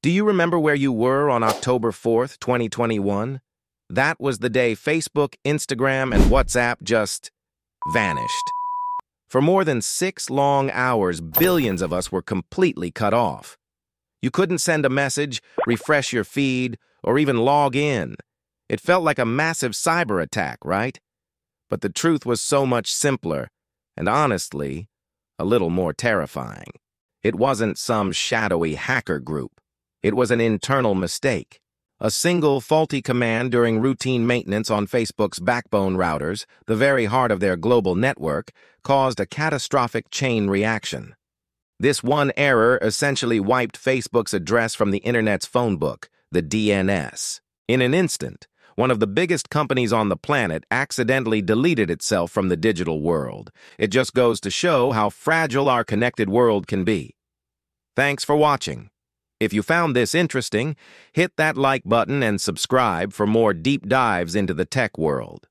Do you remember where you were on October 4th, 2021? That was the day Facebook, Instagram, and WhatsApp just vanished. For more than 6 long hours, billions of us were completely cut off. You couldn't send a message, refresh your feed, or even log in. It felt like a massive cyber attack, right? But the truth was so much simpler, and honestly, a little more terrifying. It wasn't some shadowy hacker group. It was an internal mistake. A single faulty command during routine maintenance on Facebook's backbone routers, the very heart of their global network, caused a catastrophic chain reaction. This one error essentially wiped Facebook's address from the internet's phone book, the DNS. In an instant, one of the biggest companies on the planet accidentally deleted itself from the digital world. It just goes to show how fragile our connected world can be. Thanks for watching. If you found this interesting, hit that like button and subscribe for more deep dives into the tech world.